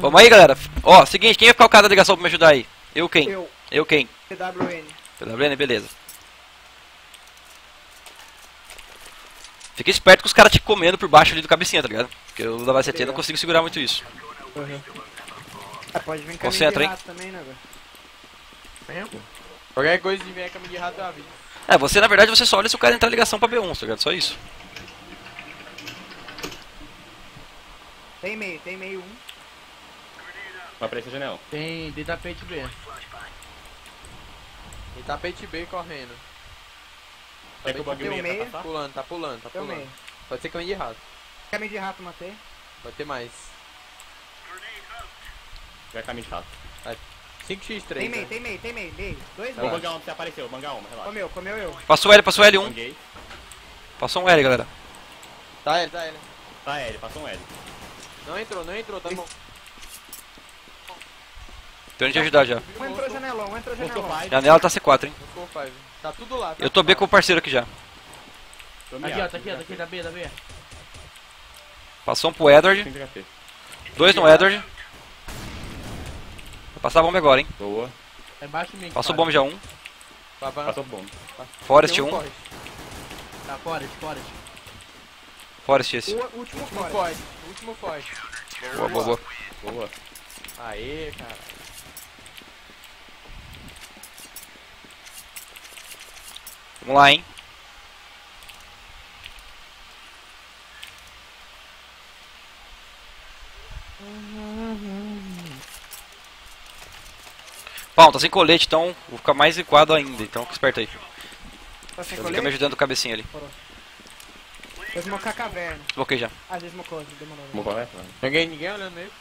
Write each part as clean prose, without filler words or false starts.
Vamos aí, galera. Ó, seguinte, quem vai ficar o cara da ligação pra me ajudar aí? Eu quem? Eu quem? PWN. PWN, beleza. Fica esperto que os caras te comendo por baixo ali do cabecinha, tá ligado? Porque eu da VCT não consigo segurar muito isso. Uhum. Ah, pode vir caminho de rato também, né, velho? Qualquer coisa de vir caminho de rato é uma vida. É, você na verdade você só olha se o cara entrar ligação pra B1, tá ligado? Só isso. Tem meio um. Vai pra essa janela. Tem, de tapete B. De tapete B correndo. Quer que o bug meia tá pulando, tá pulando. Meio. Pode ser caminho de rato. Caminho de rato, matei. Vai ter mais. Vai caminho de rato. Vai. 5x3. Tem meio. Dois meio. Vou bangar um, você apareceu, bangar uma, relaxa. Comeu eu. Passou L1. Banguei. Passou um L, galera. Tá L. Tá L, passou um L. Não entrou, tá bom. Tô indo te ajudar já. Um entrou janelão. Janela tá C4, hein. Tá tudo lá. Eu tô B com o parceiro aqui já. Aqui, tá B. Passou um pro Edward. Dois no Edward. Vou passar a bomba agora, hein. Boa. Passou bomba já um. Passou bomba. Forest um. Tá, Forest esse. Último Forest. Boa. Aê, cara. Vamos lá, hein. Bom, tá sem colete, então vou ficar mais recuado ainda, então fica esperto aí. Tá sem colete? Fica me ajudando o cabecinho ali. Vou smocar a caverna. Smoquei já. Ah, já smocou, demorou. Né? Ninguém olhando nele?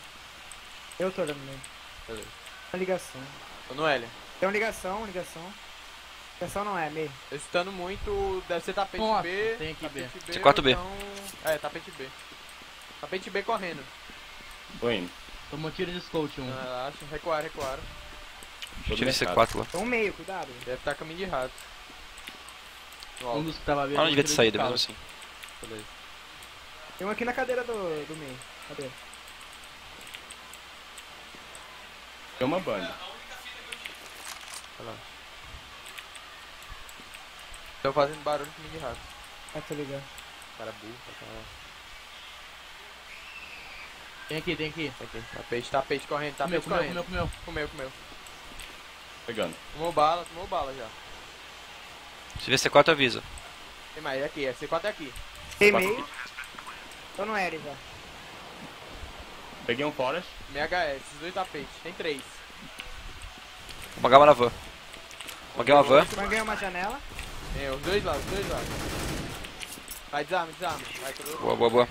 Eu tô olhando nele. Beleza. Uma ligação. Tô no L. Tem uma ligação. Ligação não é, meio. Eu estando muito, deve ser tapete B. Tem aqui B. C4B. Então... É, tapete B. Tapete B correndo. Tô indo. Tomou tiro de scout 1. Relaxa, recuaram. Tira esse C4 lá. Tô no meio, cuidado. Deve estar caminho de rato. Um dos que tava vendo. Ah, não devia ter saído, mesmo assim. Tem um aqui na cadeira do meio. Cadê? Tem uma banda. Olha lá. Tô fazendo barulho comigo de rato. Ah, tô ligado. Cara burro, cara. Tem aqui. Tapete corrente, tapete corrente. Comeu. Pegando. Tomou bala já. Se vê C4 avisa. Tem mais, aqui, é C4 é aqui. Tem meio. Tô no L já. Peguei um Forest. MHS, esses dois tapetes. Tem três. Vou bangar uma na van. Banguei uma van. Banguei uma janela. É, os dois lados. Vai, desarma. Vai, tudo. Boa.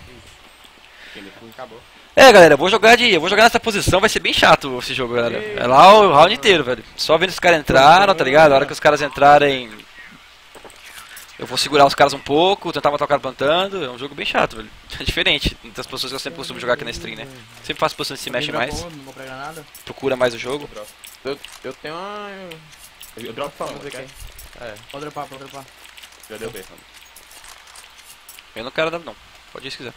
Acabou. É, galera, eu vou jogar nessa posição, vai ser bem chato esse jogo, galera. É lá o round inteiro, velho. Só vendo os caras entraram, tá ligado? A hora que os caras entrarem... Eu vou segurar os caras um pouco, tentar matar o cara plantando. É um jogo bem chato, velho. É diferente das posições que eu sempre costumo jogar aqui na stream, né? Sempre faço posições que se mexem mais. Procura mais o jogo. Eu tenho uma... Eu dropo famoso aqui. É, pode dropar. Já deu B, mano. Eu não quero dar, não. Pode ir se quiser.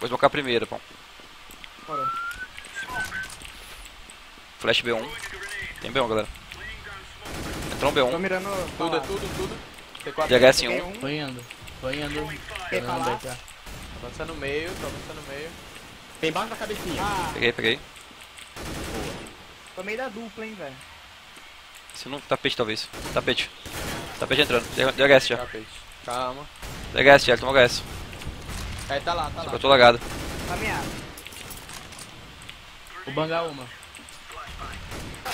Vou esmocar primeiro, pão. Parou. Flash B1. Tem B1, galera. Entrou um B1. Tô mirando tudo. DHS1. Tô indo. Avança no meio, tô avançando no meio. Tem bala na cabecinha. Ah. Peguei. Tô meio da dupla, hein, velho. Se não, tapete talvez. Tapete entrando. DHS já. Tapete. Calma. DHS já, toma HS. Aí tá lá. Eu tô lagado. Caminhado. Vou bangar uma.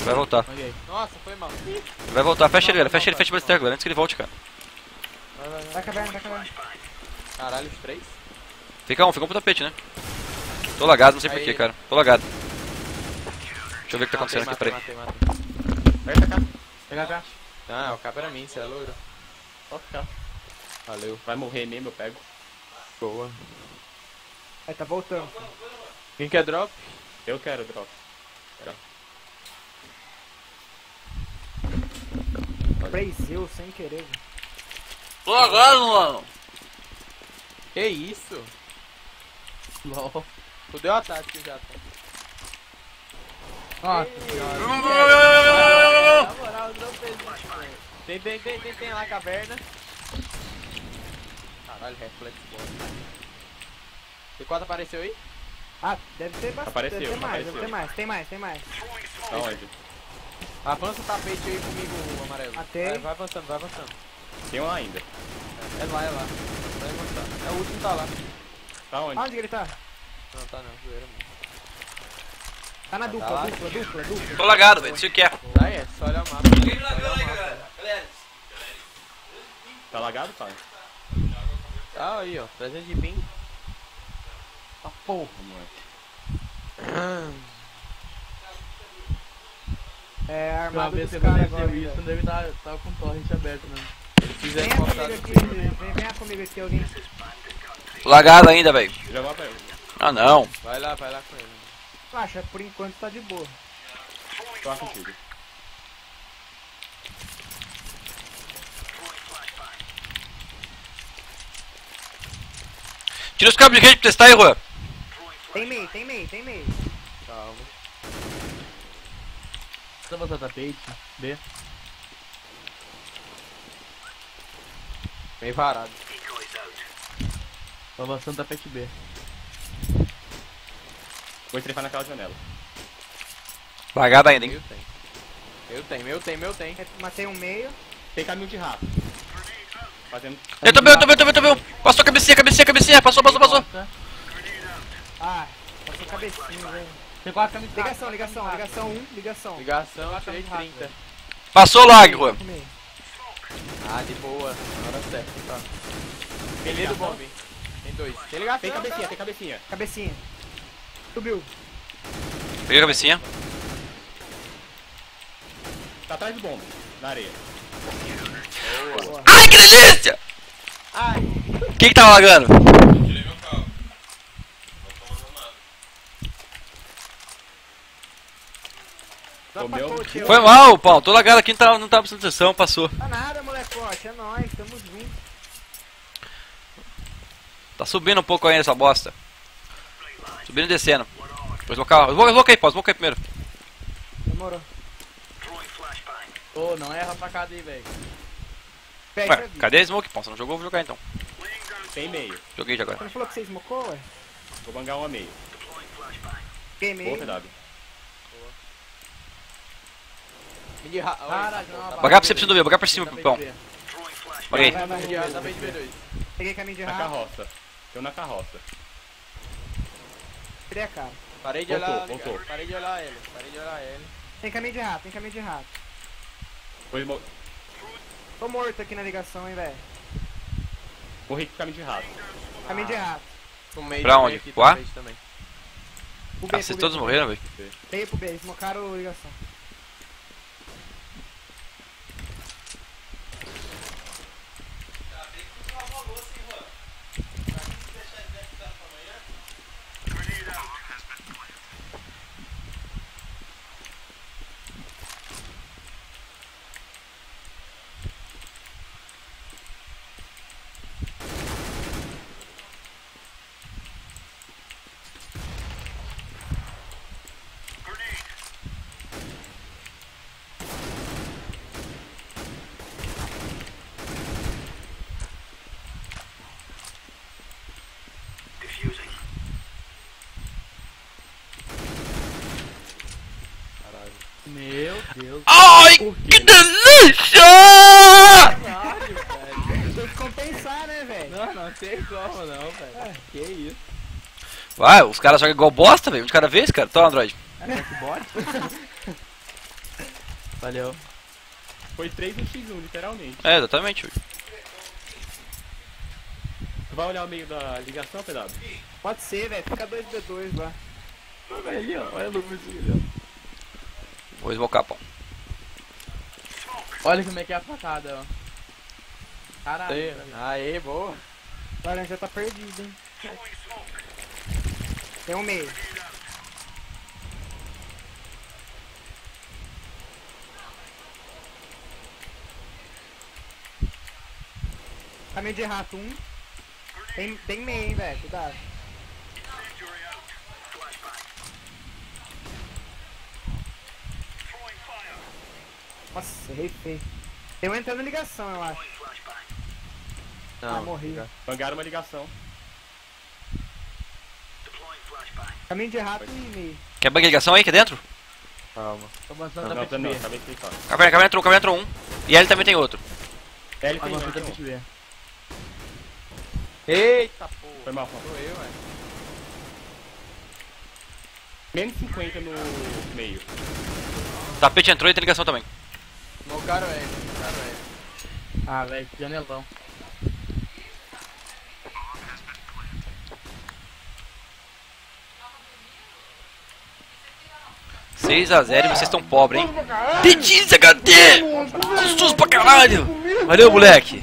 Vai voltar. Nossa, foi mal. Vai voltar, fecha ele, mais terra, antes que ele volte, cara. Vai, caverna. Caralho, os três? Fica um pro tapete, né? Tô lagado, não sei porquê, cara. Deixa eu ver o que tá acontecendo aqui, peraí. Pega cá. Ah, o cabo era mim, você é louro. Pode ficar. Valeu. Vai morrer mesmo, eu pego. Boa. Aí tá voltando. Quem quer drop? Eu quero drop. Brasil sem querer. Tô agora, mano. Que isso? LOL. Tu deu a tática já, tá? Nossa senhora. Na moral, não fez mais. Tem lá a caverna. Caralho, reflexo bom. T4 apareceu aí? Ah, deve ter bastante. Apareceu, deve ter mais, apareceu. Tem mais. Tá onde? Avança o tapete aí comigo, amarelo. Até. Vai avançando. Tem um lá ainda. É lá. Vai avançar. É o último, tá lá. Tá onde? Onde que ele tá? Não, tá não, zoeira, mano. Tá na dupla. Tô lagado, velho, deixa o que é. Aí é, só olha o mapa. Galera. Tá lagado, pai? Tá aí, ó, 300 de ping. Tá porra, moleque. É, armado desse cara agora. Não deve estar com torrente aberto, né? Vem comigo aqui, alguém. Lagado ainda, velho. Ah, não. Vai lá com ele. Acha, por enquanto tá de boa. Tô contigo. Tira os cabos de rede pra testar aí, Juan. Tem meio. Calma. Precisa botar tapete. B. Bem varado. Tô avançando tapete B. Vou estrefar naquela janela. Bagado ainda, hein? Meu tem. Matei um meio. Tem caminho de rato. Fazendo... Eu tô bem. Passou a cabecinha. Passou. Ah, passou a cabecinha, velho. Ligação 1, ligação. Ligação 330. Passou o lag, Juan. Ah, de boa. Agora certo, tá. Beleza, bom. Tem dois. Tem cabecinha. Cabecinha. Subiu. Peguei a cabecinha. Tá atrás do bomba, na areia. Boa. Ai, que delícia! Ai. Quem que tava lagando? Eu tirei meu carro. Não tô mandando nada. Foi mal, Paulo. Tô lagado aqui, não tava precisando de sessão, passou. Tá nada, molecote. É nóis, tamo junto. Tá subindo um pouco ainda essa bosta. Subindo e descendo. Vou deslocar. Eu desloquei, Paulo. Desloquei primeiro. Demorou. Ô, não erra pra cá daí, velho. Ué, cadê a smoke, Paulo? Você não jogou? Vou jogar então. Tem meio. Joguei já agora. Você não falou que você smocou, ué? Vou bangar uma meio. Tem meio. Boa, PW. Bagar pra você, precisa do B. Bagar pra cima, Pipão. Paguei. Peguei caminho de rato. Na carroça. Deu na carroça. Tirei a cara. Parei de olhar ele. Tem caminho de rato. Tô morto aqui na ligação, hein, velho. Morri com caminho de rato. Pra onde? Pro A? Ah, vocês todos morreram, velho. Veio pro B, eles mocaram a ligação. Meu Deus. Ai, que delícia! Caralho, velho. Tem que compensar, né, velho? Não tem como, não, velho. É. Que isso? Vai, os caras jogam igual bosta, velho. De cada vez, cara. Toma, Android. É que bora. Valeu. Foi 3 no X1, literalmente. É, exatamente. Tu vai olhar o meio da ligação, pedaço? Pode ser, velho. Fica 2v2 lá. Olha ali, ó. Olha a luzinha ali, ó. Vou esbocar, Pão. Olha como é que é a facada, ó. Caralho. Aê, boa. O laranja tá perdido, hein. Tem um meio. Caminho de rato, um. Tem meio, hein, velho. Cuidado. Nossa, errei feio. Eu entrei na ligação, eu acho. Não, ah, morri. Bangaram uma ligação. Caminho de rato e meio. Quer bangar a ligação aí, que é dentro? Calma. Tô botando na frente. Caverna entrou, caverna entrou um. E ele também tem outro. Ele tem outro. Eita porra. Foi mal, foi eu, velho. Menos 50 no meio. O tapete entrou e tem ligação também. O cara é ele, o cara é ele. Ah, velho, que janelão. (6 a 0 e vocês estão pobres, hein? Dediz, HD! Gostoso pra caralho! Valeu, moleque!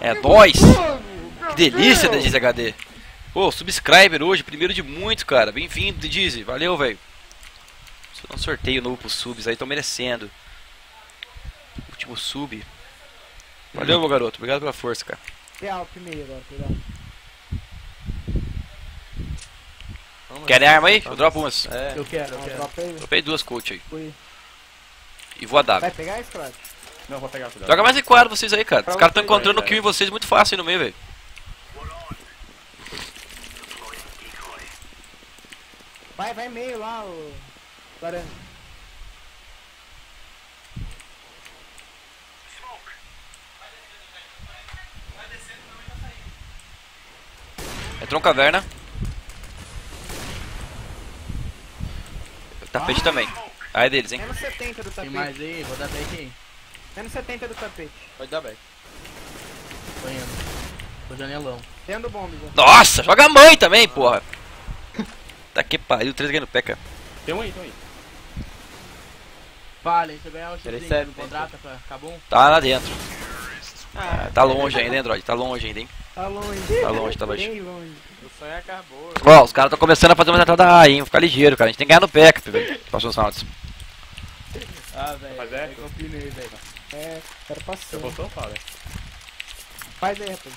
É nóis! Que delícia, Dediz HD! Pô, subscriber hoje, primeiro de muitos, cara. Bem-vindo, Dediz. Valeu, velho. Deixa eu dar um sorteio novo pros subs aí, estão merecendo. Último sub. Valeu, meu garoto. Obrigado pela força, cara. Querem arma aí? Eu dropo umas. É. Eu quero, eu quero. Dropei duas coach aí. Fui. E vou a W. Vai pegar esse cara? Não, vou pegar. Joga mais E4 vocês aí, cara. Os caras estão encontrando o kill em vocês muito fácil aí no meio, velho. Vai, vai meio lá, o... Laranja. Entrou um caverna. Tapete também. Ah, é deles, hein? Menos 70 do tapete. Tem mais aí, vou dar back aí. Menos 70 do tapete. Pode dar back. Tô indo. Tô janelão. Tendo bomba. Nossa, joga a mãe também, porra. Tá que pariu, 3 ganhando peca. Tem um aí, tem um aí. Vale, você ganhar o X3, não contrata pra Kabum? Tá lá dentro. Ah, tá longe ainda, hein, Android? Tá longe ainda, hein? Tá longe. Tá longe, tá longe. Bem longe. O sonho acabou. Ó, os caras estão começando a fazer uma entrada da A, hein? Vou ficar ligeiro, cara. A gente tem que ganhar no PEC, velho. Passou os rounds. Ah, velho. Eu compinei, velho. É, quero passar. Eu botou ou fala? Faz aí, rapaz.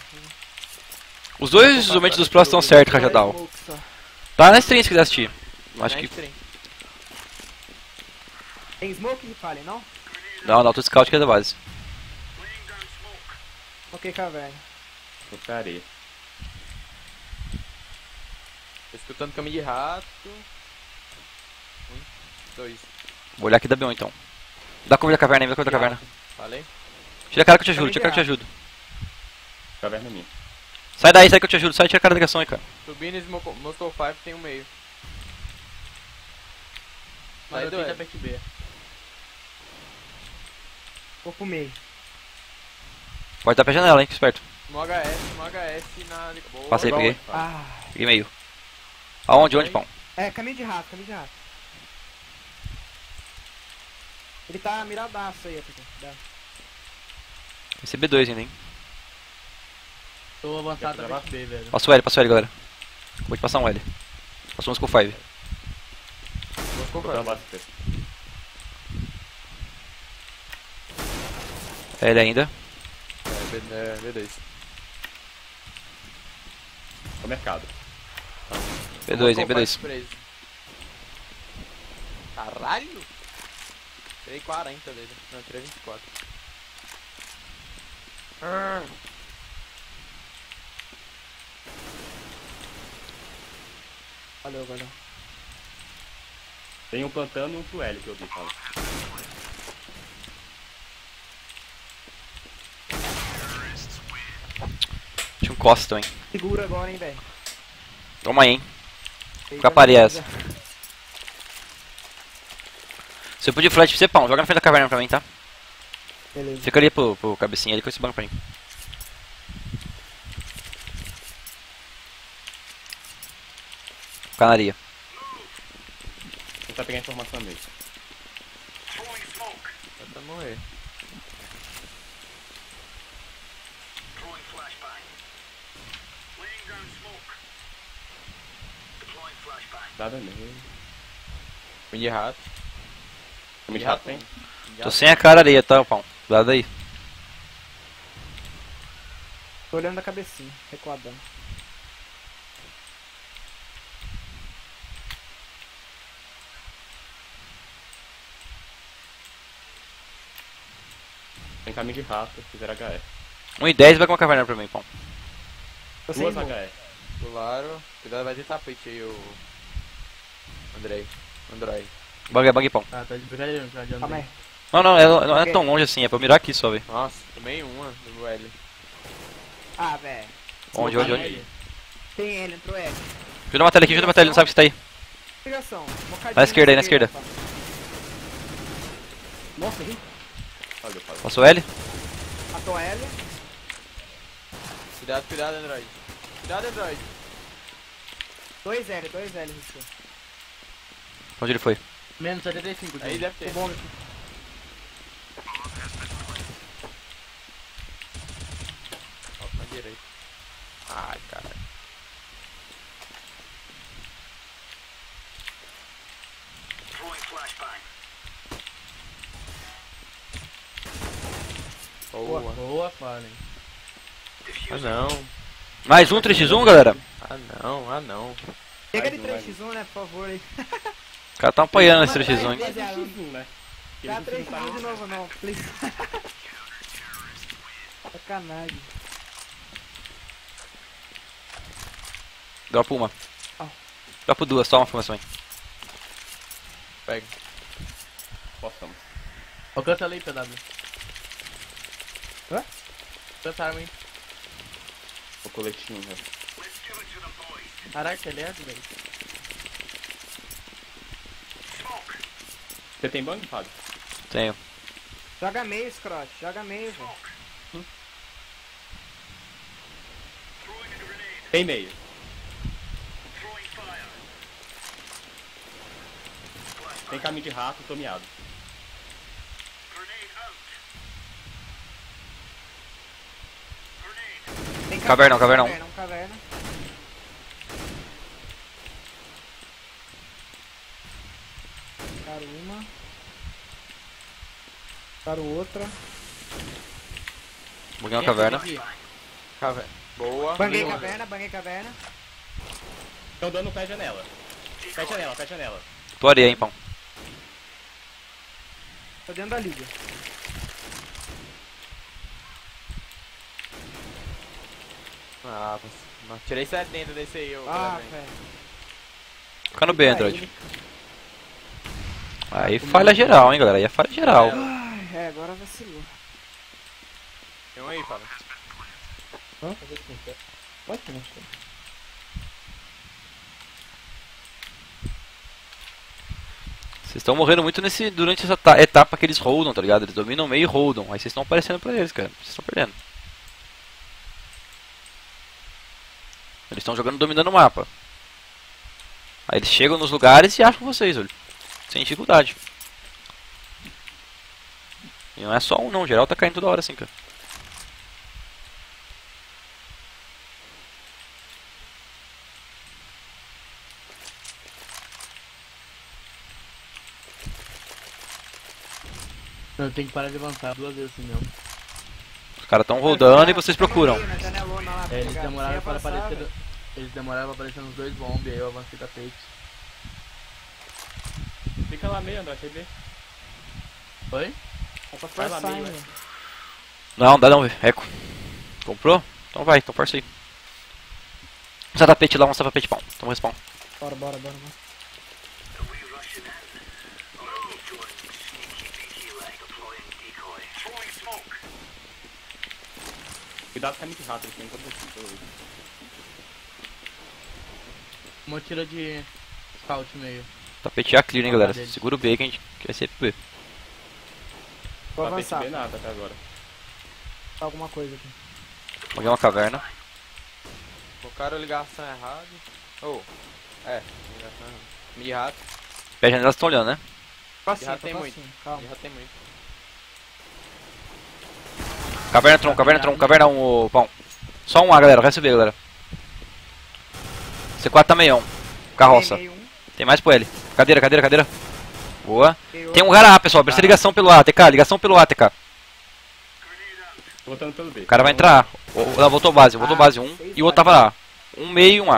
Os dois instrumentos dos próximos estão certos, Rajadal. Tá na stream se quiser assistir. Acho que. Tem smoke de Fallen, não? Não, não. Tô scout aqui da base. Ok, caverna. Porcaria. Tô escutando caminho de rato. 1, 2. Vou olhar aqui da B1 então. Dá comida da caverna aí, dá comida da caverna. Falei. Tira a cara que eu te ajudo, tira a cara que eu te ajudo. Caverna é minha. Sai daí, sai que eu te ajudo, sai, tira a cara da ligação aí, cara. Subindo e Moscow 5 tem um meio. Mas eu tenho da back B. Vou pro meio. Pode dar pra janela, hein, que esperto. Um HS na... Boa. Passei, peguei. Ah. Peguei meio. Aonde? Onde, pão? É, caminho de rato, caminho de rato. Ele tá miradaço aí, Dá. Recebi 2 ainda, hein. Tô avançado pra bater, velho. Passa o L, galera. Vou te passar um L. Passou um Skull 5. É ele ainda. É, beleza. O mercado. B2, hein, B2. Caralho! Tirei 40 dele. Não, tirei 24. Valeu, valeu. Tem um plantando e um pro L que eu vi, fala. Tinha um Costa, hein. Segura agora, hein, velho. Toma aí, hein. Caparei essa. Se eu puder flash pra você, pão, joga na frente da caverna pra mim, tá? Beleza. Fica ali pro cabecinha ali com esse banco pra mim. Canaria. Vou tentar pegar a informação dele. Vai pra morrer. Nada mesmo. Caminho de rato. Caminho de rato tem? Tô sem a cara ali, tá, pão? Cuidado aí. Tô olhando a cabecinha, recuadando. Tem caminho de rato, se fizer HE. 1,10 vai com uma caverna pra mim, pão. Tô sem 2 HE. Pularam. Cuidado, vai ter tapete aí, o Andrei. Andrei. Bug, pão. Ah, tá de brincadeira, tá de Andrei. Não é tão longe assim, é pra eu mirar aqui só, velho. Nossa, tomei uma do L. Ah, velho. Onde? Tem L, entrou L. Ajuda a matar ele, não sabe que você tá aí. Na esquerda. Nossa, errei. Passou L? Matou L. Cuidado, Android. Cuidado, Android. 2L, bicho. Onde ele foi? Menos 75. Aí deve ter. Bom. Na direita. Ai, caralho. Boa, FalleN. Ah, não. Mais um 3x1, galera? Ah, não. Pega de 3x1, né, por favor, aí. O cara tá apanhando esse 3x1, hein. Dá 3x1 de novo, não, please. Sacanagem. Dropa uma. Dropa duas, só uma formação aí. Pega. Possamos. Alcança ali, PW. Hã? Tanta arma aí. O coletinho, velho. Caraca, ele é, velho. Você tem bang, Fábio? Tenho. Joga meio, Scrot. Joga meio, velho. Tem meio. Tem caminho de rato, tô miado. Caverna. Caro uma. Caro outra. Buguei uma caverna. Boa. Banguei caverna. Estão dando pé janela. Pé janela. Tô areia, hein, pão. Tô dentro da liga. Ah, mas tirei 70 desse aí, eu. Ah, velho. Fica no B, Android. Aí falha geral, hein, galera. Aí é falha geral. Ai, é, agora vacilou. Tem um aí, fala. Hã? Pode ter, vocês estão morrendo muito nesse, durante essa etapa que eles holdam, tá ligado? Eles dominam meio e holdam. Aí vocês estão aparecendo pra eles, cara. Vocês estão perdendo. Eles estão jogando dominando o mapa. Aí eles chegam nos lugares e acham vocês, olha. Sem dificuldade. E não é só um não, geral tá caindo toda hora assim, cara. Eu tenho que parar de avançar duas vezes assim mesmo. Os caras estão rodando e vocês procuram. Eles demoraram para aparecer. Eles demoraram pra aparecer nos dois bombs, aí eu avancei da tapete. Fica lá meio, André, achei B. Oi? Vai lá meio, né? Não, dá não, velho. Eco. Comprou? Então vai, então força aí. Mostra tapete lá, mostra tapete, pão. Toma respawn. Bora. Cuidado, tá muito rápido, tem todo mundo. Uma tira de scout meio. Tapetear clear, hein, galera. Segura o B que a gente quer ser pro B. Vou avançar. Tapete B nada até agora. Tá alguma coisa aqui. Peguei uma caverna. Colocaram a ligação errada. Ligação errada. Mid rato. Pé janela estão olhando, né? Já tem muito. Caverna 1, pão. Só um A, galera, o resto B, galera. C4 tá meião. Carroça. Tem mais pro L. Cadeira. Boa. Tem um cara A, pessoal, presta ligação pelo ATK, Voltando pelo B. O cara vai entrar A. Voltou base, um e o outro tava lá. Um meio e um A.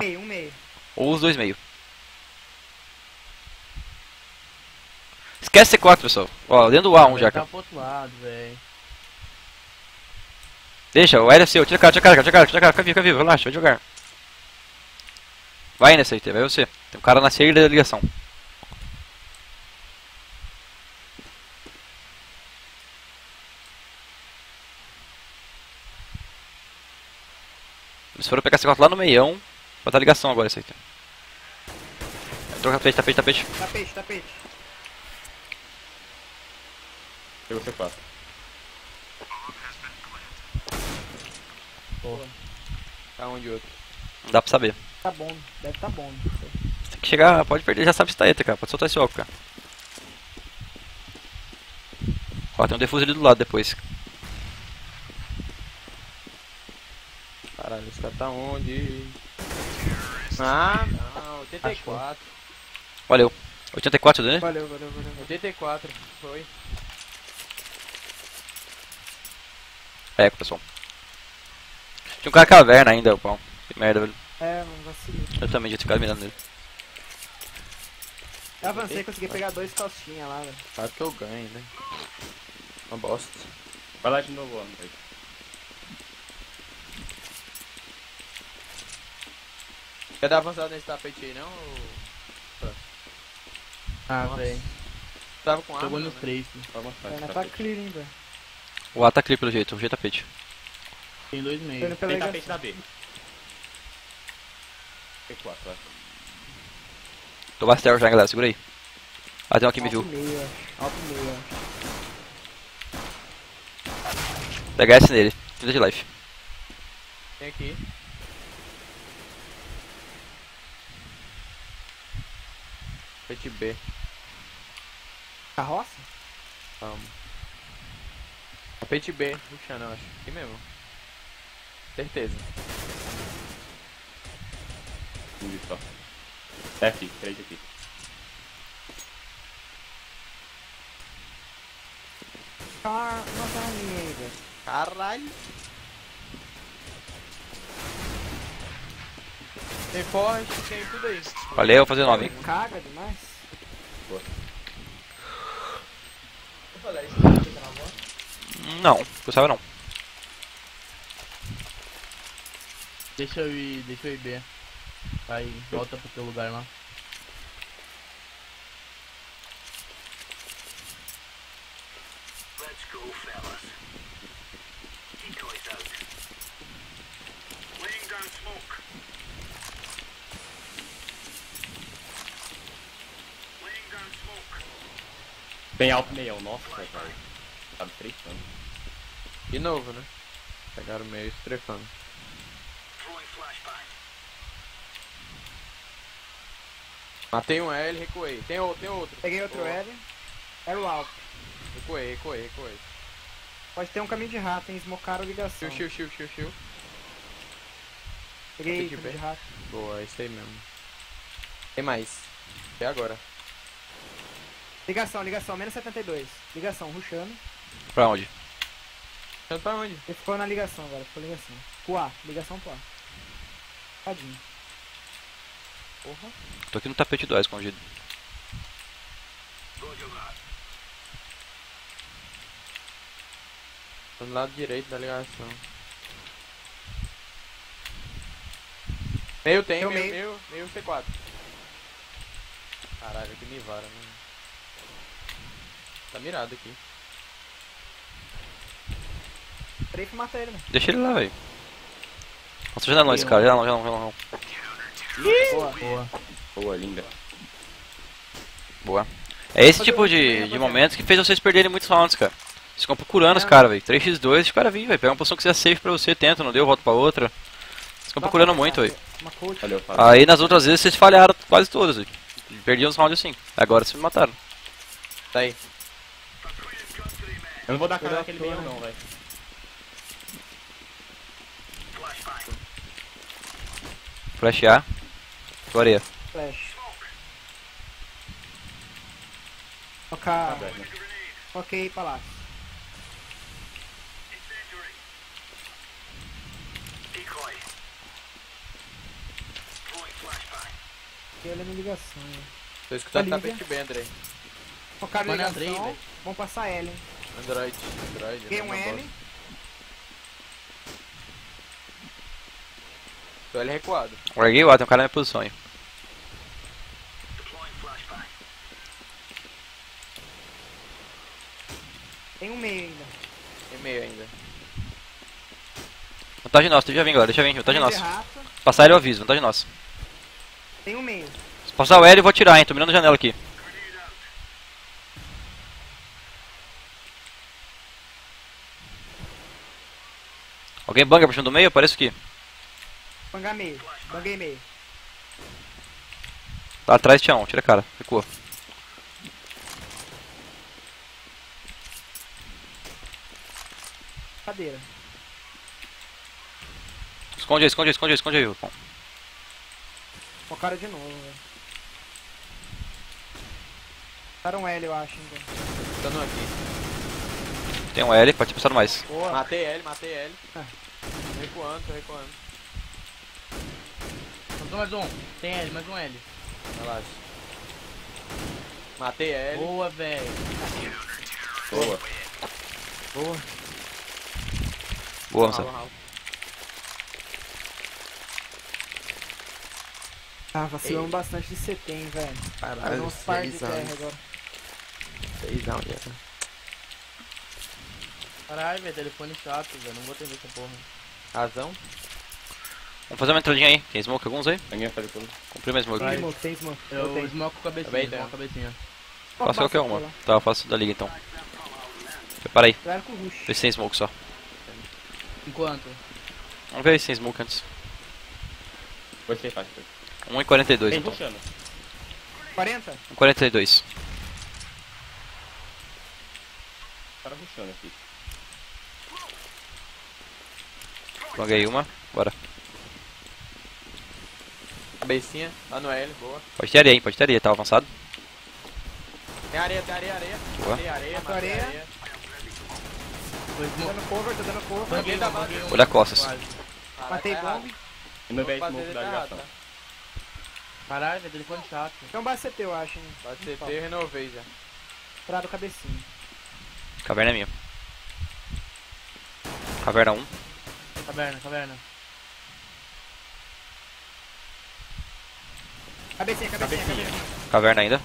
Ou os dois meio. Esquece C4, pessoal. Ó, dentro do A um já, cara. Deixa, o L é seu. Tira a cara, fica vivo, relaxa, vai jogar. Vai nessa aí, vai você. Tem um cara na saída da ligação. Eles foram pegar esse corte lá no meião. Botar a ligação agora, esse aí. Troca tapete. Eu vou ser fácil. Boa. Tá um de outro. Não dá pra saber. Tá bom, deve tá bom. Tem que chegar, pode perder, já sabe se tá aí, cara. Pode soltar esse óculos, cara. Ó, tem um defuso ali do lado depois. Caralho, esse cara tá onde? Ah, não, 84. Valeu. 84 dele? Valeu. 84, foi. É, pessoal. Tinha um cara caverna ainda, o pão. Que merda, velho. É, não vacilei. Eu também já tinha ficado mirando nele. Eu avancei e consegui pegar dois calcinhas lá, velho. Claro que eu ganho, né? Uma bosta. Vai lá de novo, homem, velho. Quer dar avançado nesse tapete aí, não? Ou... Ah, velho. Tava com arma. Tô olhando os três. Né? Tá clear, hein, velho. O A tá clear pelo jeito, o G tapete. Tem dois meios. Tem tapete na B. P4, vai. Tô bastel já, galera, segura aí. Ah, tem um aqui me viu. Pegar esse nele, 30 de life. Tem aqui. Pet B. Carroça? Vamos. Pet B, puxando, eu acho. Aqui mesmo. Certeza. É aqui, 3 aqui. Caralho. Tem forte, tem tudo isso. Valeu, vou fazer 9. Caga demais. Boa. Não, gostava não. Deixa eu ir B. Aí, volta pro teu lugar lá. Let's go, fellas. Decoys out. Laying down smoke. Bem alto meião, nossa, cara. Tá me trefando. De novo, né? Pegaram o meio e trefando. Matei um L, recuei. Tem outro. Peguei outro L. Era o alto. Recuei. Pode ter um caminho de rato, hein? Smocaram a ligação. Chill. Peguei caminho de rato. Boa, é isso aí mesmo. Tem mais. Até agora. Ligação, menos 72. Ligação, rushando. Pra onde? Ele ficou na ligação agora, Pro A, ligação pro A. Tadinho. Porra. Tô aqui no tapete 2 escondido. Tô do lado direito da ligação. Meio C4. Caralho, que nivara, mano. Tá mirado aqui. Peraí que mata ele, né? Deixa ele lá, velho. Nossa, já não esse cara, já não. Boa, linda. Boa. É esse tipo de momentos que fez vocês perderem muitos rounds, cara. Vocês ficam procurando os caras, velho. 3x2, os caras vêm, velho. Pega uma posição que seja safe pra você, tenta, não deu, volta pra outra. Vocês ficam procurando muito, velho. Aí nas outras vezes vocês falharam quase todas, velho. Perdiam os rounds assim. Agora vocês me mataram. Tá aí. Eu não vou dar cara naquele meio não, velho. Flash A. Florei. Flash. Tocar. Ok, palácio. Ele é minha ligação. Tô escutando o tapete bem, Andrei. Focar na ligação. Vamos passar L. Android. Peguei um L. Tô L recuado. Larguei o A, tem um cara na minha posição aí. Tem um meio ainda. Tem meio ainda. Vantagem nossa, tu já vem, galera. Deixa eu vir, vantagem nossa. Passar ele eu aviso, vantagem nossa. Tem um meio. Se passar o L eu vou atirar, hein. Tô mirando a janela aqui. Alguém banga puxando do meio? Aparece aqui. Bangar meio. Banguei meio. Tá atrás, Tião. Tira a cara. Ficou. Cadeira. Esconde aí, esconde aí, esconde aí, esconde aí, Rufão. O cara de novo, velho. Cara um L, eu acho, então. Tá no aqui. Tem um L, pode ter passado mais. Boa. Matei L, matei L. Ah. Tô recuando, tô recuando. Faltou mais um. Tem L, mais um L. Relaxa. Matei L. Boa, velho. Boa. Boa. Boa, Anselmo. Ah, vacilamos bastante de CT, hein, velho. Caralho, não sai de terra agora. 6 down, já. Caralho, velho, telefone chato, velho. Não vou atender essa porra. Razão. Vamos fazer uma entradinha aí. Tem smoke alguns aí? Ninguém faz tudo. Comprei mais smoke. Tem smoke, tem smoke. Eu smoke com a cabecinha, tá bem, cabecinha. Faça qualquer uma. Tá, eu faço da liga então. Prepara aí. Dois sem smoke só. Enquanto? Vamos ver aí sem smoke antes. Você faz tudo. 1,42 então. 40? 1,42. O cara rushando aqui. Paguei uma, bora. Cabecinha, lá no L, boa. Pode ter areia, hein, pode ter areia, tá avançado. Tem areia, tem areia, areia. Boa. Tem areia, mata areia. Tô dando cover, tô dando cover. Banguei da base. Olha costas. Matei bomba. E não veio smoke da ligação. Caralho, velho, telefone chato. Então bate CT, eu acho, hein. Bate CT, eu renovei já. Trado cabecinha. Caverna é minha. Caverna 1. Caverna, caverna. Cabecinha, cabecinha, cabecinha. Caverna ainda.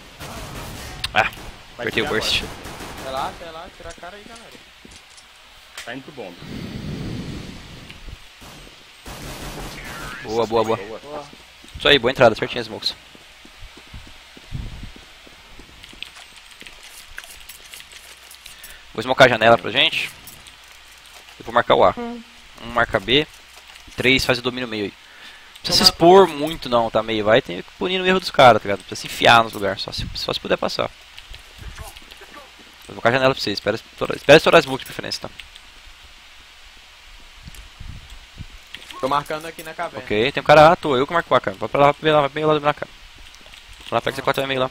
Ah, apertei o burst. Sei lá, tira a cara aí, galera. Tá indo pro bomba. Boa, boa, boa, boa. Isso aí, boa entrada, certinho, smokes. Vou smocar a janela pra gente. Eu vou marcar o A. Um marca B. 3 faz o domínio meio aí. Não precisa se expor muito não, tá meio. Vai tem que punir o erro dos caras, tá ligado? Não precisa se enfiar nos lugares, só se puder passar. Vou smocar a janela pra vocês, espera estourar smoke de preferência, tá? Tô marcando aqui na caverna. Ok, tem um cara à toa, eu que marco o A, cara. Vai pra lá, vai bem lá do cá. Lá pega C4 meio lá.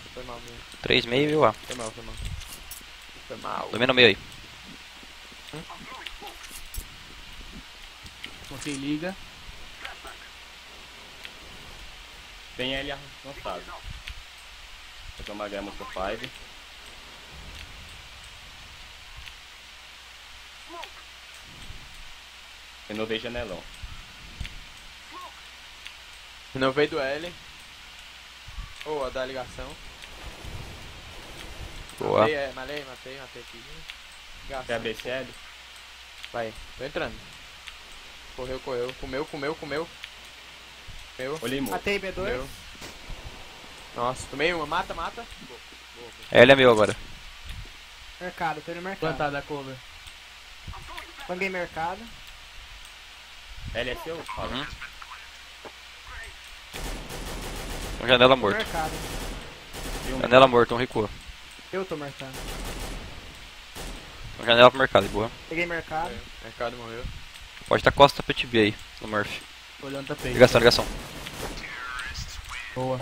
3 meio e o A. Foi mal, foi mal. Foi mal. Domina no meio aí. Ok, liga. Tem L avançado. Vou tomar a gama por 5. Renovei janelão. Renovei do L. Ou a da ligação. Boa. Matei aqui. Ligação. É BCL? Vai, tô entrando. Correu, correu. Comeu. Olhei muito. Matei B2. Comeu. Nossa, tomei uma. Mata, mata. Boa. L é meu agora. Mercado, tô no mercado. Plantada a cover. Banguei mercado. L é seu? Uhum. Janela morta. Janela morta, um recuo. Eu tô marcado. Janela pro mercado, boa. Peguei mercado. É, mercado morreu. Pode estar costa pra TB aí, no Murphy. Olhando tapete. Ligação, ligação. Boa.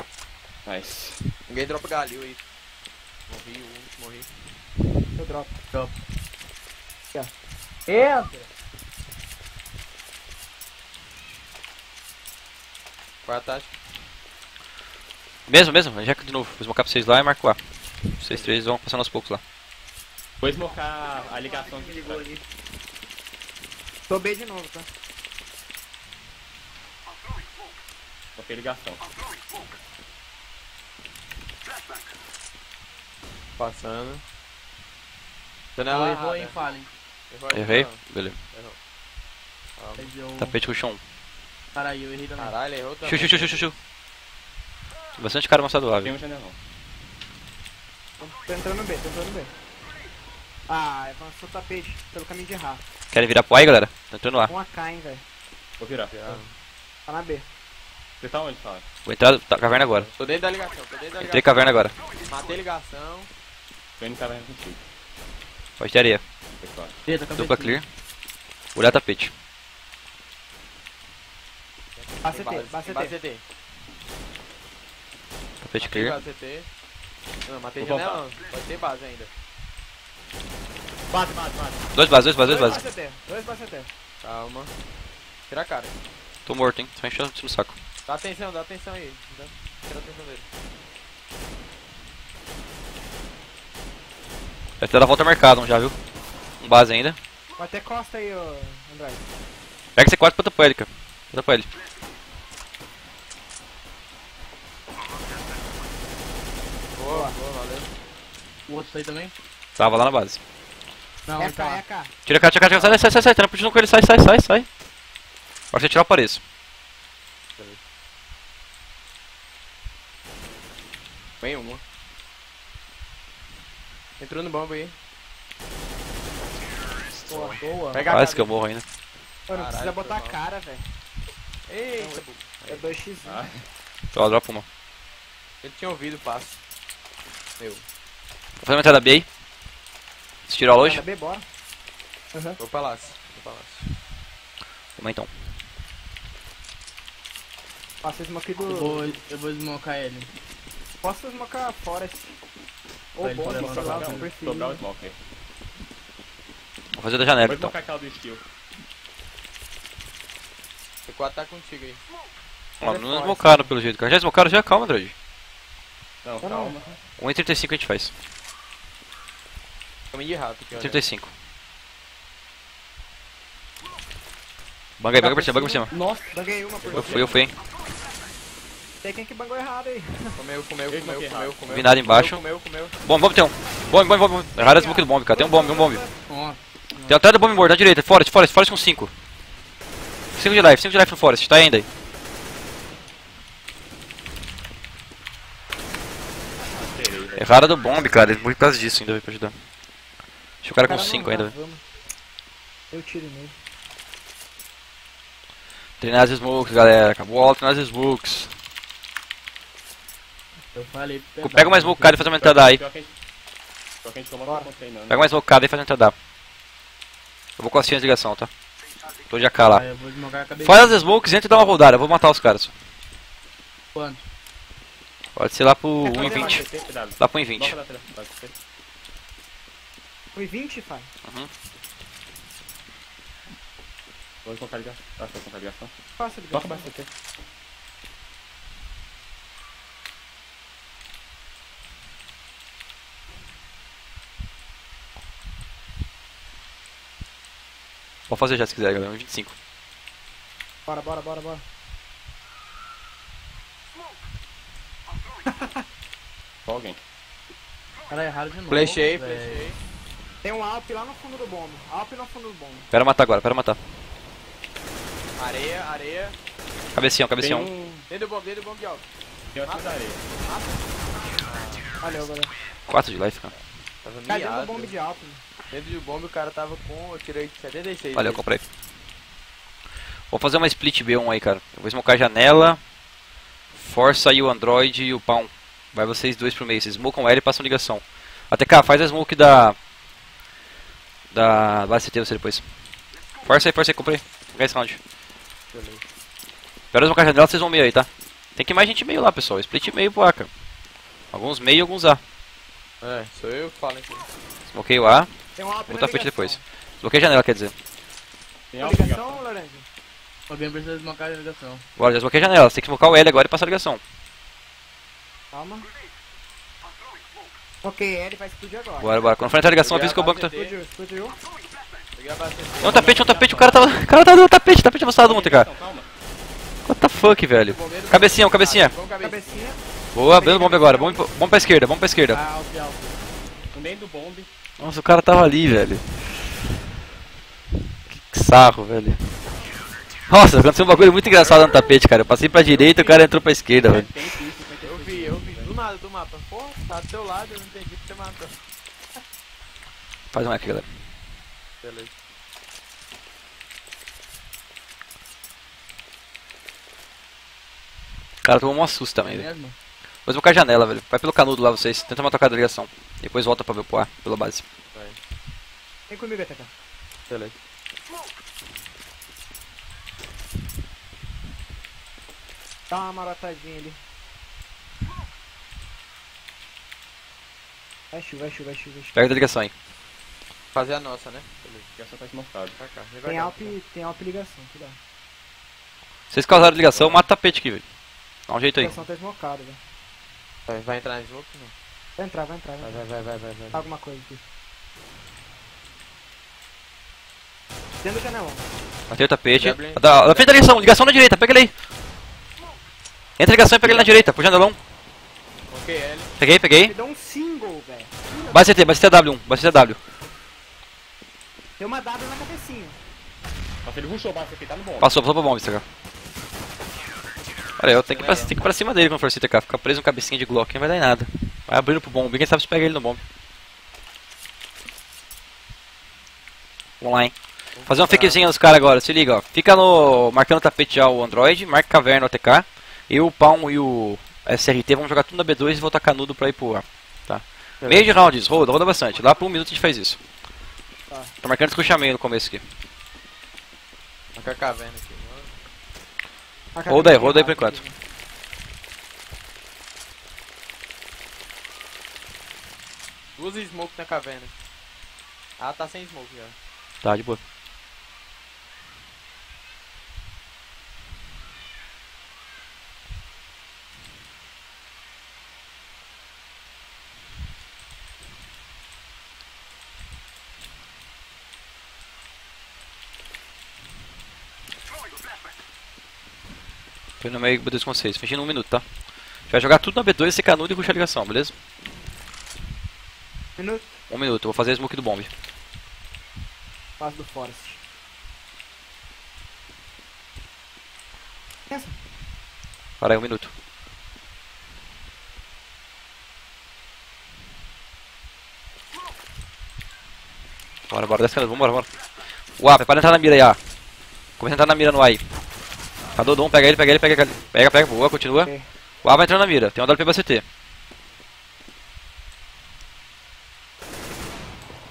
Nice. Ninguém dropa galil aí. Morri, o último morri. Eu dropo. Dropo. Entra! 4 táticas. Mesmo, já que de novo, vou smocar pra vocês lá e marco lá. Vocês três vão passando aos poucos lá. Vou smocar a ligação que ligou ali. Tô B de novo, tá? Troquei ligação. Passando. Janela errou, hein, FalleN. Errei? Beleza. Errou. Tapete com chão. Caralho, eu errei também. Caralho, errou também. Chu. Bastante cara mostrado lá, velho. Tem um janelão. Tô entrando bem, Ah, avançou o tapete pelo caminho de errar. Querem virar pro A aí, galera? Tô entrando lá. Com a K, hein, velho. Vou virar. Tá na B. Você tá onde, Fábio? Vou entrar na caverna agora. Tô dentro da ligação, Entrei caverna agora. Matei ligação. Tô indo caverna contigo. Pode ter areia. Dupla clear. Olhar tapete. Bacete. Tapete clear. Não, matei janela. Pode ter base ainda. Bate. Dois bases. Calma. Tira a cara. Tô morto, hein? Tô enchendo o saco. Dá atenção aí. Tira a atenção dele. Vai ter da volta marcada, um já, viu? Um base ainda. Vai ter costa aí, ô André. Pega esse C4 pra tapar ele, cara. Boa, valeu. O outro tá aí também? Tava lá na base. Não, é cá, Tira a cara, sai. Trampa junto com ele, sai. Agora você tirar, eu apareço. Vem uma. Entrou no bomba aí. Boa. Pega a que eu morro ainda. Mano, não precisa botar a cara, velho. Eita, é 2x1. Só dropa uma. Ele tinha ouvido o passo. Vou fazer uma entrada B aí. Se tirar longe. B, bora. Vou pra lá. Vamos então. Passei smoke do... Eu vou smocar ele. Posso smocar fora esse... Ou bom, sobrar o smoke aí. Vou fazer da janela então. Vou smocar aquela do skill. C4 tá contigo aí. Não smocaram pelo jeito, cara. Já smocaram? Já? Calma, Android. Não, calma. 1,35 a gente faz. Caminho de rato aqui, ó. 35. Banga pra cima. Nossa, banguei uma por cima. Eu fui, hein. Tem quem que bangou errado aí. Comeu. Vi nada embaixo. Bom, vamos ter um. Bom. Erraram as bombas do bomb, cara. Tem um bomb, Tem atrás do bomb morto, na direita. Forest com 5. 5 de life no Forest, tá ainda aí. Errada do bomb, cara. Ele morreu por causa disso ainda, veio pra ajudar. Deixa o cara com 5 ainda, velho. Eu tiro nele. Treinar as smokes, galera. Acabou a treinar as smokes. Eu falei, pega uma smokada e faz uma entrada aí. Pega uma smokada e faz uma entrada. Eu vou com as senhas de ligação, tá? Tô de AK lá. Faz as smokes, entra e dá uma rodada. Eu vou matar os caras. Quando? Pode ser lá pro 1,20. Lá pro 1,20. 1,20, pai? Vou colocar ligação. Faça ligação. Toca baixo aqui. Pode fazer já se quiser, galera. 1,25. Bora. Alguém. Cara, errado de novo. Flechei. Tem um Alp lá no fundo do bombo. Pera matar agora. Areia. Cabecião. Dentro do bombo de Alp. Tem outro da areia. Valeu, galera. 4 de life, cara. Tava miado. Cadê o bombo de Alp? Dentro do bombo o cara tava com... Eu tirei 76. Valeu, dele. Comprei. Vou fazer uma split B1 aí, cara. Eu vou smocar a janela. Força aí o Android e o Pão. Vai vocês dois pro meio, vocês smokam L e passam ligação. ATK, faz a smoke da base CT você depois. Força aí, comprei. Pegar esse round. Pera smocar a janela, vocês vão meio aí, tá? Tem que mais gente meio lá, pessoal. Split meio pro A, cara. Alguns meio e alguns A. Sou eu que falo aqui. Smokei o A. Vou tapete depois. Bloquei a janela, quer dizer. Tem a ligação, Lorenzo? Alguém precisa smocar a ligação. Bora, já desbloqueei a janela. Você tem que smocar o L agora e passar a ligação. Calma. Ok, ele vai explodir agora. Bora. Quando for entrar a ligação, avisa que o banco tá. Explodiu. É um tapete, o cara tá dando tapete avançado ontem, cara. What the fuck, velho? Cabecinha, um cabecinha. Boa, dando bomba agora. Bomba pra esquerda, bomba pra esquerda. Nossa, o cara tava ali, velho. Que sarro, velho. Nossa, aconteceu um bagulho muito engraçado no tapete, cara. Eu passei pra direita e o cara entrou pra esquerda, velho. Eu vi do nada do mapa. Pô, tá do seu lado, eu não entendi porque você matou. Faz uma aqui, galera. Beleza. O cara tomou um susto também, velho. Depois eu vou com a janela, velho. Vai pelo canudo lá, vocês. Tenta matar a ligação. Depois volta pra ver o poá, pela base. Vai. Vem comigo, até cá. Beleza. Dá uma marotadinha ali. Vai chuva. Pega a ligação aí. Fazer a nossa, né? Beleza, a ligação tá desmontada. Tem alp ligação, cuidado. Vocês causaram ligação, mata o tapete aqui, velho. Dá um jeito aí. A ligação tá desmocada, velho. Vai entrar no jogo? Não. Vai entrar. Vai. Tá alguma coisa aqui. Dentro do canelão. Matei o tapete. Da frente da ligação, ligação na direita, pega ele aí. Entra a ligação e pega ele na direita, pro janelão. Ok, L. Peguei. Me deu um single, velho. Basta W1, basta W. Tem uma W na cabecinha. Mas ele rushou, basta aqui, tá no bomba. Passou pra bomba, cara. Olha, eu tenho que ir pra cima dele quando for CTK. Ficar preso no cabecinha de Glock, não vai dar em nada. Vai abrindo pro bomba, ninguém sabe se pega ele no bomba. Vamos lá, hein. Fazer uma fakezinha nos caras agora, se liga, ó. Fica no... marcando o tapete já o Android, marca caverna o ATK. Eu, o Palm e o SRT vamos jogar tudo na B2 e voltar canudo pra ir pro ar. Tá. Meio de rounds, roda bastante. Lá por um minuto a gente faz isso. Tá. Tô marcando escuchamento no começo aqui. Marca a caverna aqui. Roda aí por enquanto. Usa smoke na caverna. Ah, tá sem smoke já. Tá, de boa. Foi no meio B2 com vocês, fingindo um minuto, tá? Vai jogar tudo na B2, ser canudo e puxar a ligação, beleza? Minuto. Um minuto, eu vou fazer a smoke do bomb. Fase do forest. Para aí, um minuto. Bora, desce canudo, vambora. Uau, prepara entrar na mira aí, ó. Começa a entrar na mira no A aí. Tá Dodon, pega ele. Pega, boa, continua. Okay. O A vai entrando na mira, tem um WP pra CT.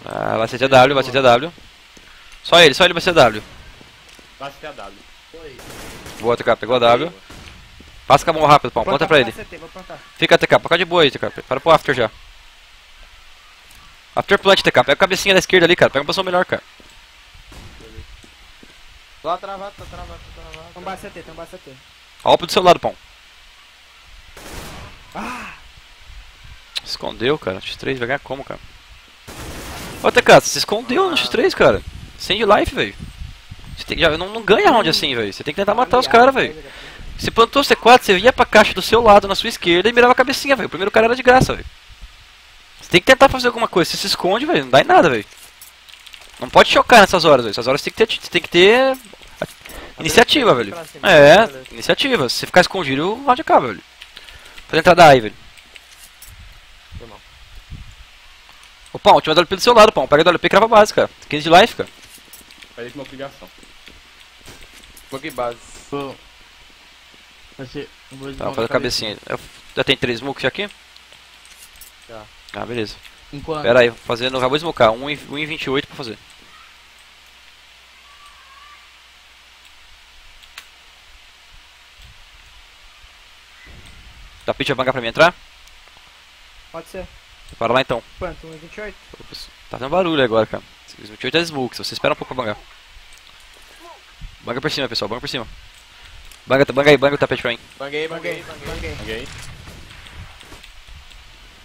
Ah, vai CT a W, vai CT a W. Só ele vai CT a W. Vai CT a W. Boa, TK, pegou a W. Passa com a mão rápido, Pão, planta pra ele. Fica, TK, pra cá de boa aí, TK. Para pro after já. After plant, TK, pega a cabecinha da esquerda ali, cara. Pega uma posição melhor, cara. Tô travado. Tem um CT. Olha pro do seu lado, Pão. Ah! Escondeu, cara. X3 vai ganhar como, cara? Ô, TK, você se escondeu no X3, cara. Sem de life, velho. Você tem que... não ganha round assim, velho. Você tem que tentar matar os caras, velho. Você plantou o C4, você ia pra caixa do seu lado, na sua esquerda, e mirava a cabecinha, velho. O primeiro cara era de graça, velho. Você tem que tentar fazer alguma coisa. Você se esconde, velho. Não dá em nada, velho. Não pode chocar nessas horas, velho. Essas horas tem que ter iniciativa, velho. É, iniciativa. Se ficar escondido, vai de cá, velho. Faz a entrada aí, velho. Ô, Pão, tinha um WP do seu lado, Pão. Pega o WP e crava a base, cara. 15 de life, cara. Peraí, que uma obrigação. Bloquei base. Pô. Tá, vou fazer a cabecinha. Já tem 3 smokes aqui? Já. Ah, beleza. Pera aí, fazendo, acabou de smocar, 1 em 28 pra fazer. Tapete vai bancar pra mim entrar? Pode ser. Para lá então. Quanto? 1 em 28? Ops, tá dando barulho agora, cara. 28 é smoke, você espera um pouco pra bangar. Banga por cima, pessoal, banga por cima. Banga aí, o tapete pra mim. Banguei.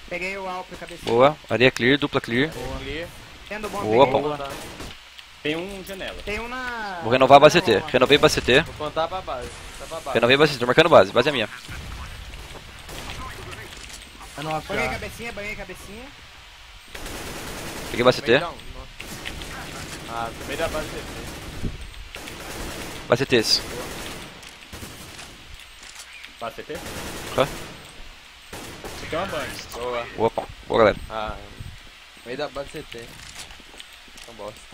Peguei o alp, cabecinha. Boa, areia clear, dupla clear. Boa, Pão. Tem um janela. Tem um na... Vou renovar a base TT. Renovei a base TT. Vou plantar pra base. Renovei a base TT. Tô marcando base. Base é minha. Banhei a cabecinha, banhei a cabecinha. Peguei a base TT. Ah, também dá base TT. Base TT esse. Base TT? Hã? Você quer uma banha? Boa. Boa, pão. Boa, galera. Ah, meio da base TT. Não bosta.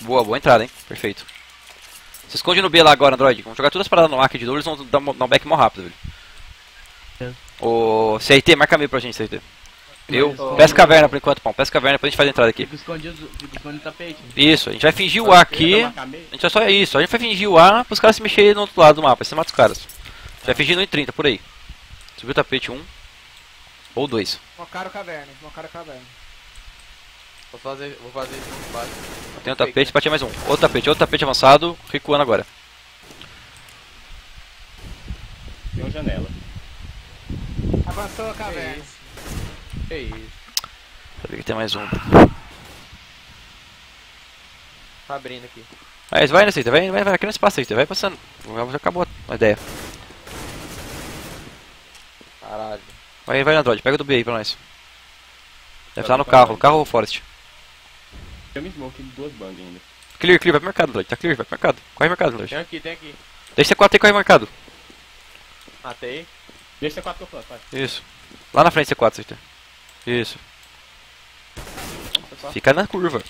Boa, boa entrada, hein? Perfeito. Se esconde no B lá agora, Android. Vamos jogar todas as paradas no arc de Douros, vamos dar um back mó rápido, velho. É. Ô, CRT, marca meio pra gente, CRT. Eu peço caverna por enquanto, pão. Peço caverna pra gente fazer a entrada aqui. Fico escondido no tapete. Isso, a gente vai fingir o A aqui. A gente vai só isso, a gente vai fingir o A pros caras se mexerem no outro lado do mapa. Aí você mata os caras. A gente vai fingir no I-30, por aí. Subiu o tapete 1 ou 2. Mocaram caverna, mocaram caverna. Vou fazer isso no base. Tem um tapete, partiu mais um. Outro tapete avançado, recuando agora. Tem uma janela. Avançou a caverna. É isso. Sabia que tem mais um. Tá abrindo aqui. Mas vai nessa, vai aqui no espaço aí, vai passando. Já acabou a ideia. Caralho. Vai na Android, pega do B aí pra nós. Deve estar no carro, ou Forest. Tem um smoke de duas bandas ainda. Clear, clear, vai pro mercado, Lloyd. Tá clear, vai pro mercado. Corre mercado, Lloyd. Tem aqui, tem aqui. Deixa C4 e corre mercado. Matei. Deixa C4 que eu planto, vai. Isso. Lá na frente C4, certeza. Isso. C4. Fica na curva.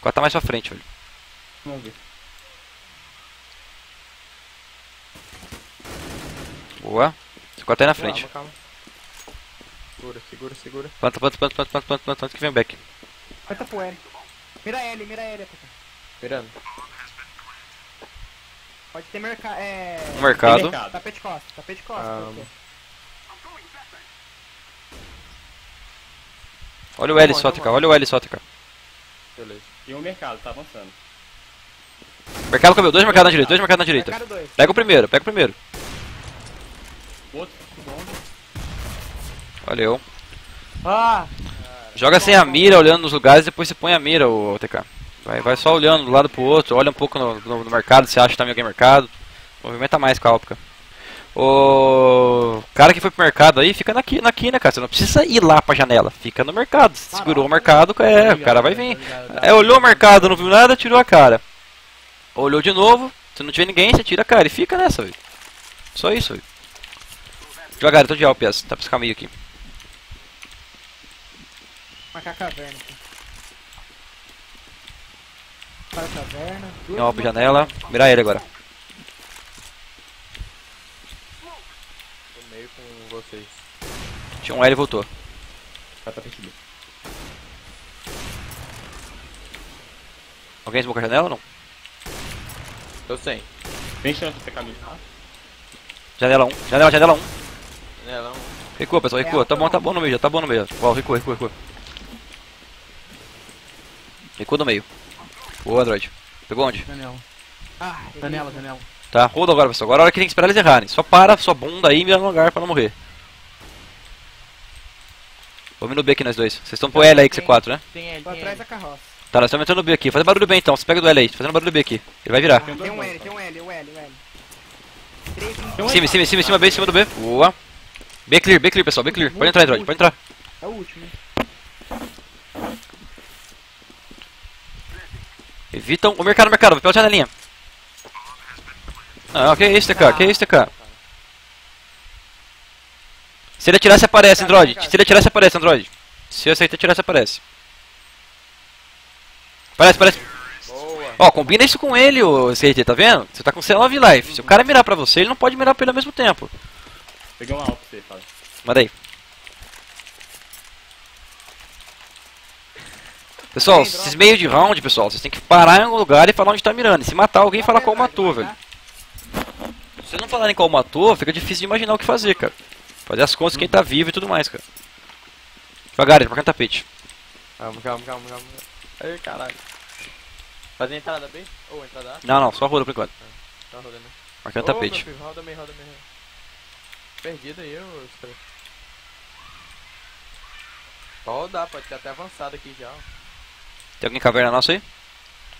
C4 tá mais pra frente, velho. Vamos ver. Boa. C4 tá aí na frente. Calma. Segura. Planta, que vem back. Planta pro L. Mira L, puta. Mirando. Pode ter mercado. Tapete costa. Olha o L só, TK. Beleza. E o mercado, tá avançando. Mercado cabelo, dois mercados na direita. Pega o primeiro. Outro. Valeu. Ah, joga sem a mira, olhando nos lugares, depois você põe a mira, o TK. Vai só olhando do lado pro outro, olha um pouco no mercado, se acha que tá meio alguém mercado. Movimenta mais com a Alpica. O cara que foi pro mercado aí, fica na quina, cara. Você não precisa ir lá pra janela, fica no mercado. Você segurou o mercado, o cara vai vir. Olhou o mercado, não viu nada, tirou a cara. Olhou de novo, se não tiver ninguém, você tira a cara e fica nessa, velho. Só isso, velho. Devagar, eu tô de Alpias, tá pra esse caminho aqui. Marcar a caverna. Para a caverna. Não, janela. Mirar ele agora. Tô meio com vocês. Tinha um L e voltou. Alguém esmocou a janela ou não? Tô sem. Tem chance de ter caminho. Janela 1. Janela 1. Janela 1. Recua, pessoal, recua. Tá bom no meio já. Uau, recua. Recua no meio. Boa, Android. Pegou onde? Janela. Tá, roda agora, pessoal. Agora é hora que tem que esperar eles errarem. Só para sua bunda aí e mira no lugar pra não morrer. Vamos no B aqui nós dois. Vocês estão pro L aí que C4, né? Tem L. Tô atrás da carroça. Tá, nós estamos entrando no B aqui. Faz barulho bem então. Você pega do L aí. Fazendo barulho B aqui. Ele vai virar. Tem um L. Cima, B, cima do B. Boa. B clear, pessoal, B clear. Pode entrar, Android, pode entrar. É o último. Evitam o mercado, vai pela janelinha. Não, que é isso, TK. Se ele atirar, se aparece, Android. Se eu aceitar atirar, se aparece. Aparece. Ó, combina isso com ele, ô CT, tá vendo? Você tá com C9 life. Se o cara mirar pra você, ele não pode mirar pra ele ao mesmo tempo. Peguei uma alta pra você, fala. Manda aí. Pessoal, esses meio de round, pessoal, vocês tem que parar em algum lugar e falar onde tá mirando. E se matar alguém, falar qual matou, velho. Se vocês não falarem qual matou, fica difícil de imaginar o que fazer, cara. Fazer as contas de quem tá vivo e tudo mais, cara. Devagar, pra cá no tapete. Calma. Ai, caralho. Fazer entrada B? Ou entrada A? Não, só roda por enquanto. Só roda, né? Marcando o tapete. Filho, roda meio. Perdido aí, eu... Pode rodar, pode ter até avançado aqui já. Tem alguém caverna nossa aí?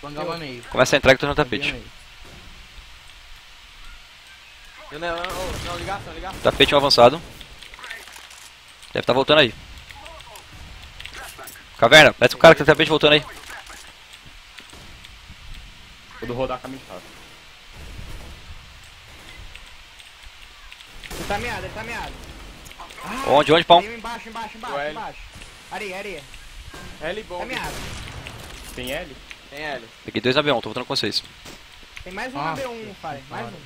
Bangalmaneio. Começa a entrar que tô no tapete. Não, ligação. Tapete um avançado. Deve estar voltando aí. Caverna, parece um cara que tem tapete voltando aí. Vou rodar caminho de casa. Ele tá meado. Ah, onde, pão? Embaixo. Areia. L bom. Tá meado. Tem L? Tem L. Peguei dois na B1, tô voltando com vocês. Tem mais um na B1, pai. Mais um.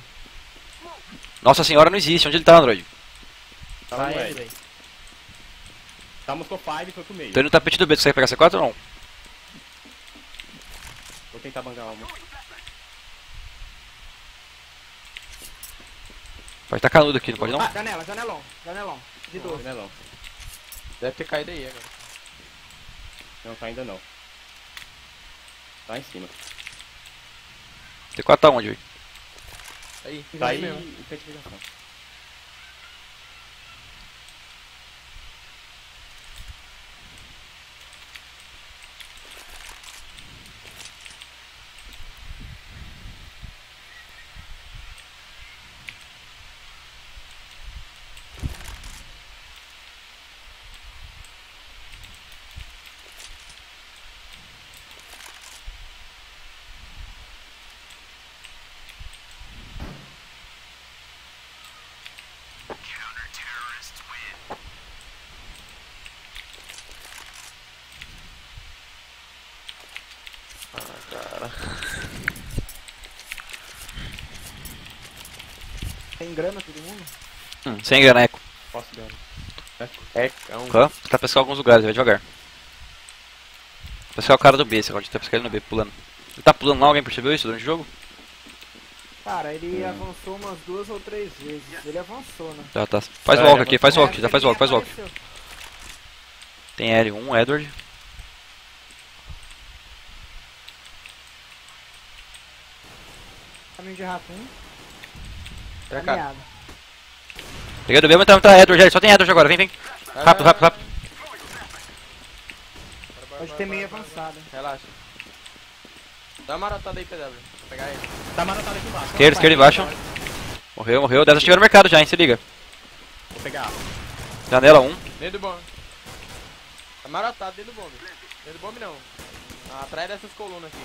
Nossa senhora, não existe. Onde ele tá, Android? Tá lá, velho. Tá Moscou 5 e foi pro meio. Tô indo no tapete do B, você quer pegar C4 ou não? Vou tentar bangar uma. Pode tá canudo aqui, não pode não? Janelão. De 12. Deve ter caído aí agora. Não, tá ainda não. Tá em cima. C4 tá onde, velho? Tá aí mesmo. Sem grana todo mundo? Sem grana, eco. Posso grana. Eco. Tá pescando alguns lugares, vai devagar. Pescar o cara do B, você pode estar pescando ele no B, pulando. Ele tá pulando lá, alguém percebeu isso durante o jogo? Cara, ele avançou umas 2 ou 3 vezes. Ele avançou, né? Já tá. Faz o walk aqui, faz walk. Tem L1, Edward. Caminho de rato 1. Peguei do B, mas tá Edward, só tem Edward agora, vem. Rápido. Pode ter meio avançado. Relaxa. Dá uma marotada aí, Pedro. Pegar ele. Tá marotado aqui embaixo. Esquerda embaixo. Morreu. Deve chegar no mercado já, hein, se liga. Vou pegar. Janela 1. Dentro do bomb. Tá marotado dentro do bomb. Dentro do bomb não. Atrás dessas colunas aqui.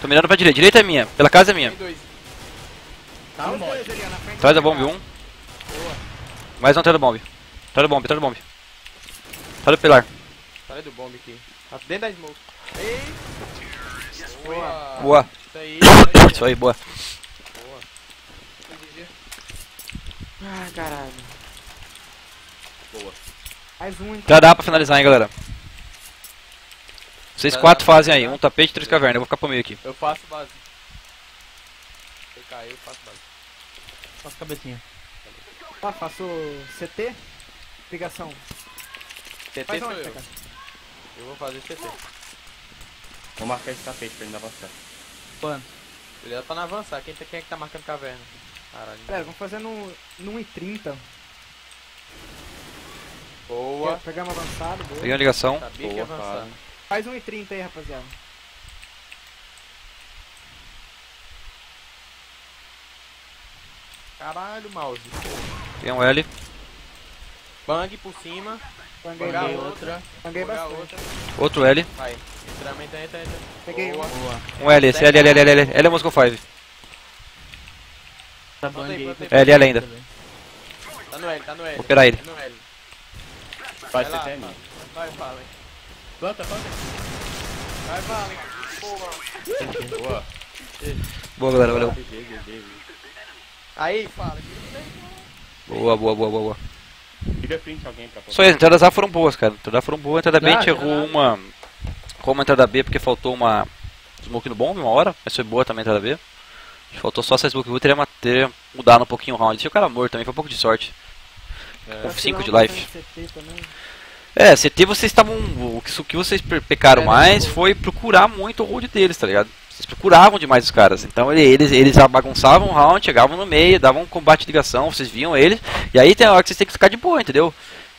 Tô mirando pra direita. Direita é minha, pela casa é minha. Atrás da bomba 1. Boa. Mais um atrás da bomba. Atrás do pilar. Atrás do bomba aqui. Tá dentro da smoke. Ei. Boa. Isso aí, boa. Ah, caralho. Boa. Mais um então. Já dá pra finalizar, hein, galera. Vocês 4 fazem aí. Um tapete, 3 cavernas. Eu vou ficar pro meio aqui. Eu faço base. Eu caio, eu faço base. Faço cabecinha. Tá, faço CT. Ligação. CT faz sou eu. Eu vou fazer CT. Vou marcar esse tapete pra ele não avançar. Mano. Beleza, pra não avançar. Quem é que tá marcando caverna? Caralho. Pera, vamos fazer no 1:30. Boa. Pegamos avançado. Boa. Peguei a ligação. Sabia boa, que ia avançar. Faz 1:30 aí, rapaziada. Caralho, mouse. Tem um L. Bang por cima. Banguei outra. Banguei bastante. Outro L. Vai. Entra. Peguei boa. Um L, esse L. L é Moscow 5. Tá banguei. L ainda. Tá no L. Vou operar ele. Tá no L. Vai, você tem, mano. Vai, FalleN. Planta. Vai, FalleN. Boa. Boa, galera, valeu. Aí, fala. Boa. Só isso, entradas A foram boas, cara. Entrada B a gente errou uma. Como entrada B, porque faltou uma smoke no bomb uma hora, mas foi boa também a entrada B. Faltou só essa smoke, eu teria mudado um pouquinho o round. Deixa o cara morto também, foi um pouco de sorte. Com 5 de life. CT vocês estavam. O que vocês pecaram mais foi procurar muito o round deles, tá ligado? Eles procuravam demais os caras, então eles bagunçavam o round, chegavam no meio, davam um combate de ligação, vocês viam eles, e aí tem a hora que vocês têm que ficar de boa, entendeu?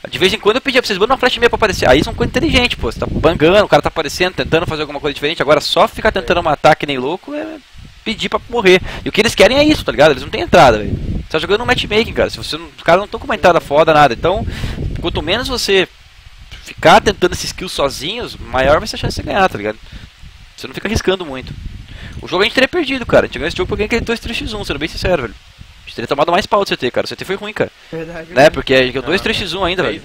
De vez em quando eu pedia pra vocês, mandam uma flecha minha pra aparecer. Aí são coisas inteligentes, pô. Você tá bangando, o cara tá aparecendo, tentando fazer alguma coisa diferente. Agora só ficar tentando matar que nem louco é pedir pra morrer. E o que eles querem é isso, tá ligado? Eles não têm entrada, velho. Você tá jogando um matchmaking, cara. Se você não, os caras não estão com uma entrada foda, nada. Então, quanto menos você ficar tentando esses kills sozinhos, maior vai ser a chance de você ganhar, tá ligado? Você não fica arriscando muito. O jogo a gente teria perdido, cara. A gente ganhou esse jogo porque ganhei aquele 2-3x1, sendo bem sincero, velho. A gente teria tomado mais pau do CT, cara. O CT foi ruim, cara. Verdade. Né? Porque a gente ganhou 2-3x1 ainda, velho.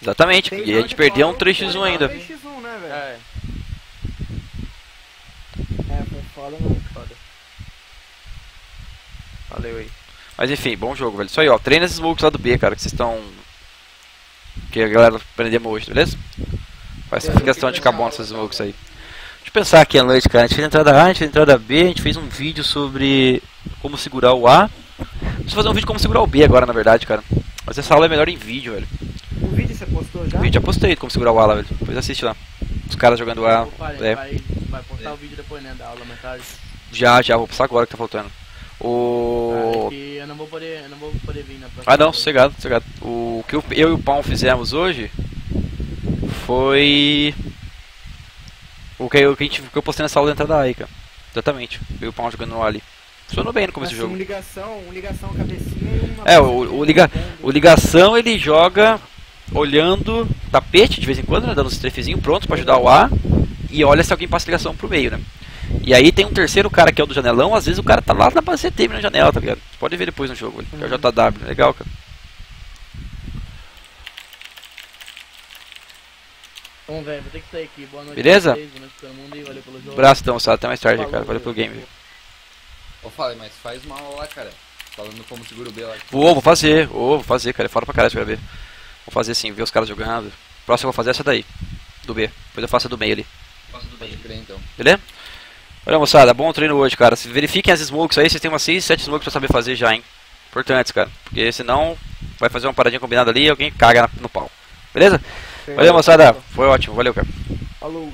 Exatamente. E a gente perdeu um 3x1 ainda. 3x1, né, velho? É, foi foda, mano. Foda. Valeu aí. Mas enfim, bom jogo, velho. Isso aí, ó. Treina esses smokes lá do B, cara, que vocês estão... Que a galera aprendemos hoje, beleza? Faz essa questão de cabona esses smokes aí. Deixa eu pensar aqui à noite, cara. A gente fez a entrada A, a gente fez a entrada B, a gente fez um vídeo sobre como segurar o A. Preciso fazer um vídeo como segurar o B agora, na verdade, cara. Mas essa aula é melhor em vídeo, velho. O vídeo você postou já? O vídeo já postei como segurar o A lá, velho. Depois assiste lá. Os caras jogando A. Vai postar o vídeo depois, né, da aula, metade? Já, vou postar agora que tá faltando. O... Ah, é que eu não vou poder vir na próxima. Ah, não, sossegado. O que eu e o Pão fizemos hoje foi... O que eu postei nessa aula dentro da AI, cara. Exatamente. Veio o Pão jogando no ali. Funcionou bem no começo do jogo. Um ligação, cabecinha e uma... É, o ligação ele joga olhando tapete de vez em quando, né? Dando os trefezinhos prontos pra ajudar o A. E olha se alguém passa ligação pro meio, né? E aí tem um terceiro cara que é o do janelão. Às vezes o cara tá lá na base CT, na janela, tá ligado? Você pode ver depois no jogo, é o JW. Legal, cara. Bom, velho, vou ter que sair aqui. Boa noite. Beleza? Um abraço, então, até mais tarde, cara. Valeu pelo game. Ô, Fallen, mas faz uma aula lá, cara. Falando como segura o B lá. Vou fazer, cara. É foda pra caralho, quero ver. Vou fazer sim, ver os caras jogando. Próximo eu vou fazer essa daí, do B. Depois eu faço a do meio ali. Faço do meio, então. Beleza? Olha, moçada, bom treino hoje, cara. Se verifiquem as smokes aí, vocês têm umas 6, 7 smokes pra saber fazer já, hein. Importantes, cara. Porque senão vai fazer uma paradinha combinada ali e alguém caga no pau. Beleza? Valeu, moçada. Foi ótimo. Valeu, cara. Falou.